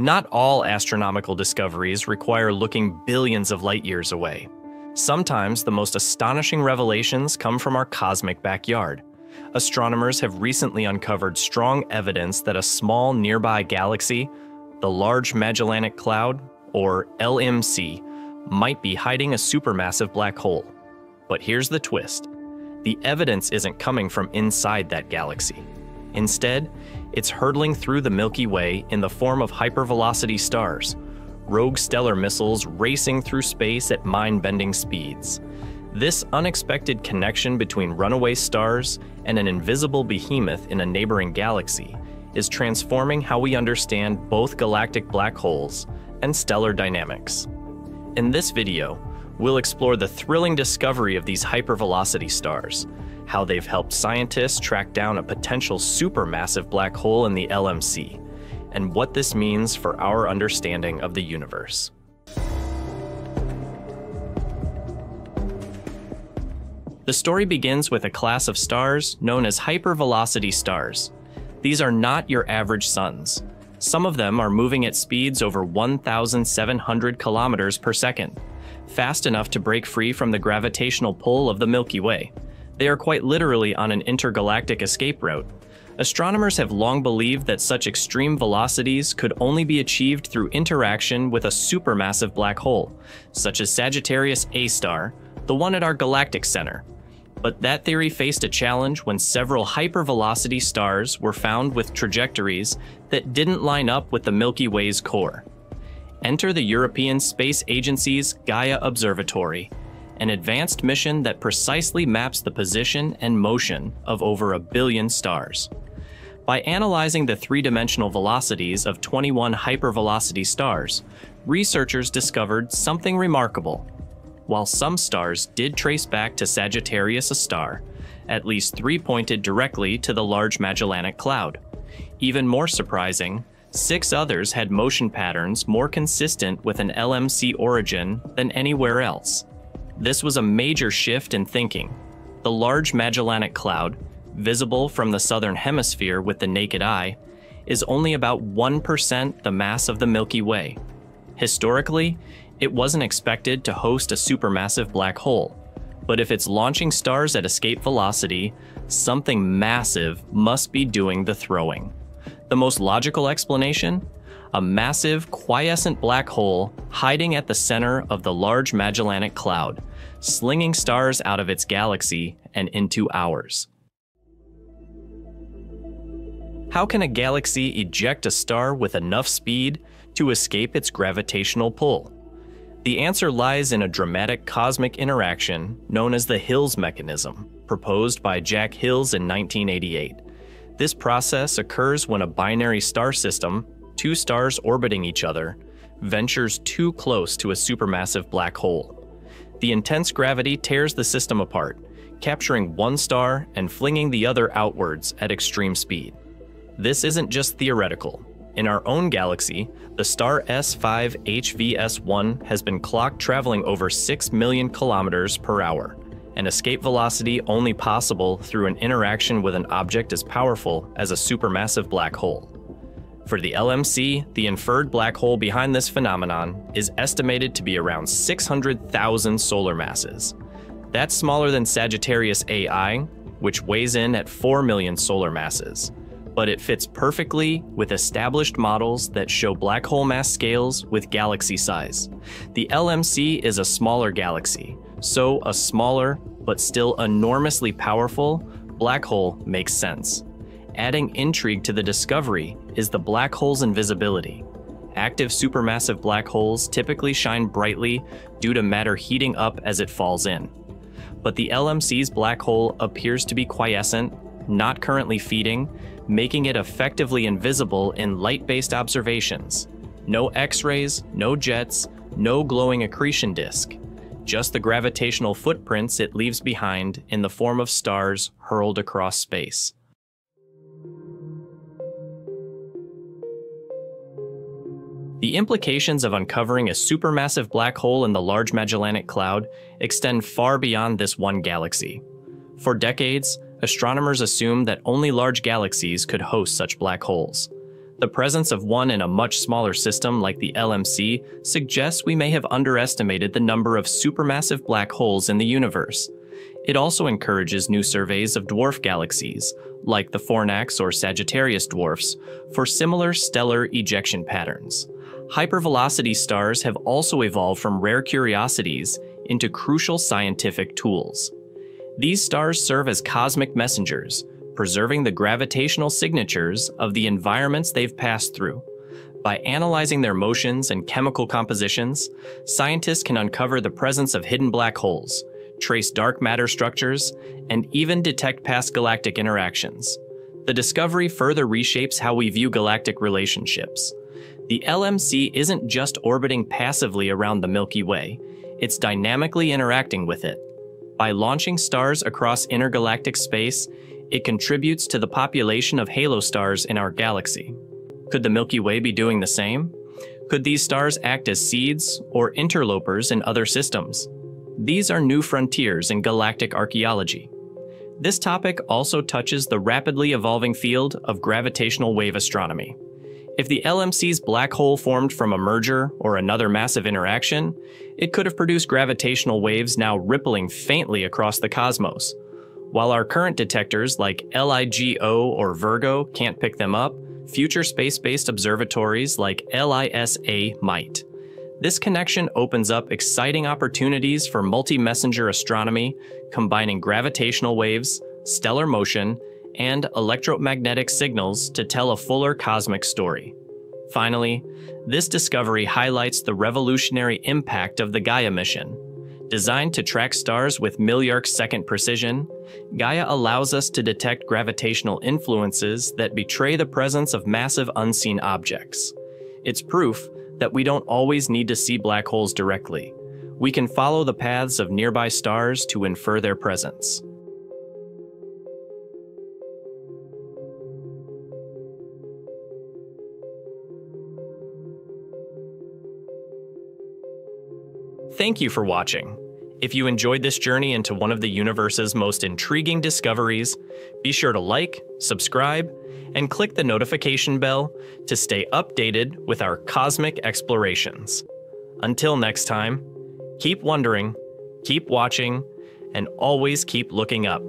Not all astronomical discoveries require looking billions of light years away. Sometimes the most astonishing revelations come from our cosmic backyard. Astronomers have recently uncovered strong evidence that a small nearby galaxy, the Large Magellanic Cloud, or LMC, might be hiding a supermassive black hole. But here's the twist. The evidence isn't coming from inside that galaxy. Instead, it's hurtling through the Milky Way in the form of hypervelocity stars, rogue stellar missiles racing through space at mind-bending speeds. This unexpected connection between runaway stars and an invisible behemoth in a neighboring galaxy is transforming how we understand both galactic black holes and stellar dynamics. In this video, we'll explore the thrilling discovery of these hypervelocity stars, how they've helped scientists track down a potential supermassive black hole in the LMC, and what this means for our understanding of the universe. The story begins with a class of stars known as hypervelocity stars. These are not your average suns. Some of them are moving at speeds over 1,700 kilometers per second, fast enough to break free from the gravitational pull of the Milky Way. They are quite literally on an intergalactic escape route. Astronomers have long believed that such extreme velocities could only be achieved through interaction with a supermassive black hole, such as Sagittarius A*, the one at our galactic center. But that theory faced a challenge when several hypervelocity stars were found with trajectories that didn't line up with the Milky Way's core. Enter the European Space Agency's Gaia Observatory, an advanced mission that precisely maps the position and motion of over 1 billion stars. By analyzing the three-dimensional velocities of 21 hypervelocity stars, researchers discovered something remarkable. While some stars did trace back to Sagittarius A*, at least three pointed directly to the Large Magellanic Cloud. Even more surprising, 6 others had motion patterns more consistent with an LMC origin than anywhere else. This was a major shift in thinking. The Large Magellanic Cloud, visible from the southern hemisphere with the naked eye, is only about 1% the mass of the Milky Way. Historically, it wasn't expected to host a supermassive black hole, but if it's launching stars at escape velocity, something massive must be doing the throwing. The most logical explanation? A massive, quiescent black hole hiding at the center of the Large Magellanic Cloud, slinging stars out of its galaxy and into ours. How can a galaxy eject a star with enough speed to escape its gravitational pull? The answer lies in a dramatic cosmic interaction known as the Hills mechanism, proposed by Jack Hills in 1988. This process occurs when a binary star system, two stars orbiting each other, ventures too close to a supermassive black hole. The intense gravity tears the system apart, capturing one star and flinging the other outwards at extreme speed. This isn't just theoretical. In our own galaxy, the star S5HVS1 has been clocked traveling over 6 million kilometers per hour, an escape velocity only possible through an interaction with an object as powerful as a supermassive black hole. For the LMC, the inferred black hole behind this phenomenon is estimated to be around 600,000 solar masses. That's smaller than Sagittarius A*, which weighs in at 4 million solar masses. But it fits perfectly with established models that show black hole mass scales with galaxy size. The LMC is a smaller galaxy, so a smaller, but still enormously powerful, black hole makes sense. Adding intrigue to the discovery is the black hole's invisibility. Active supermassive black holes typically shine brightly due to matter heating up as it falls in. But the LMC's black hole appears to be quiescent, not currently feeding, making it effectively invisible in light-based observations. No X-rays, no jets, no glowing accretion disk, just the gravitational footprints it leaves behind in the form of stars hurled across space. The implications of uncovering a supermassive black hole in the Large Magellanic Cloud extend far beyond this one galaxy. For decades, astronomers assumed that only large galaxies could host such black holes. The presence of one in a much smaller system like the LMC suggests we may have underestimated the number of supermassive black holes in the universe. It also encourages new surveys of dwarf galaxies, like the Fornax or Sagittarius dwarfs, for similar stellar ejection patterns. Hypervelocity stars have also evolved from rare curiosities into crucial scientific tools. These stars serve as cosmic messengers, preserving the gravitational signatures of the environments they've passed through. By analyzing their motions and chemical compositions, scientists can uncover the presence of hidden black holes, trace dark matter structures, and even detect past galactic interactions. The discovery further reshapes how we view galactic relationships. The LMC isn't just orbiting passively around the Milky Way, it's dynamically interacting with it. By launching stars across intergalactic space, it contributes to the population of halo stars in our galaxy. Could the Milky Way be doing the same? Could these stars act as seeds or interlopers in other systems? These are new frontiers in galactic archaeology. This topic also touches the rapidly evolving field of gravitational wave astronomy. If the LMC's black hole formed from a merger or another massive interaction, it could have produced gravitational waves now rippling faintly across the cosmos. While our current detectors like LIGO or Virgo can't pick them up, future space-based observatories like LISA might. This connection opens up exciting opportunities for multi-messenger astronomy, combining gravitational waves, stellar motion, and electromagnetic signals to tell a fuller cosmic story. Finally, this discovery highlights the revolutionary impact of the Gaia mission. Designed to track stars with millisecond precision, Gaia allows us to detect gravitational influences that betray the presence of massive unseen objects. It's proof that we don't always need to see black holes directly. We can follow the paths of nearby stars to infer their presence. Thank you for watching. If you enjoyed this journey into one of the universe's most intriguing discoveries, be sure to like, subscribe, and click the notification bell to stay updated with our cosmic explorations. Until next time, keep wondering, keep watching, and always keep looking up.